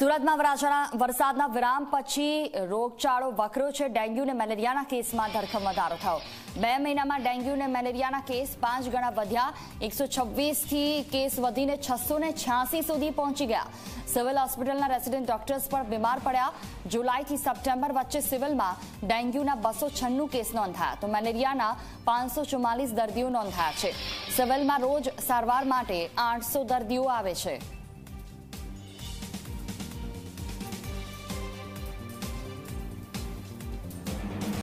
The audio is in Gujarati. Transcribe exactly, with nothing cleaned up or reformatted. સુરતમાં વરસાદના વિરામ પછી રોગચાળો વકર્યો છે. ડેન્ગ્યુ અને મેલેરિયાના કેસમાં ધરખમ વધારો થયો. બે મહિનામાં ડેન્ગ્યુ અને મેલેરિયાના કેસ પાંચ ગણા વધ્યા. એકસો છવ્વીસથી કેસ વધીને છસો ને છ્યાસી સુધી પહોંચી ગયા. સિવિલ હોસ્પિટલના રેસિડેન્ટ ડોક્ટર્સ પણ બીમાર પડ્યા. જુલાઈથી સપ્ટેમ્બર વચ્ચે સિવિલમાં ડેન્ગ્યુના બસો છન્નું કેસ નોંધાયા તો મેલેરિયાના પાંચસો ચુમ્માલીસ દર્દીઓ નોંધાયા છે. સિવિલમાં રોજ સારવાર માટે આઠસો દર્દીઓ આવે છે.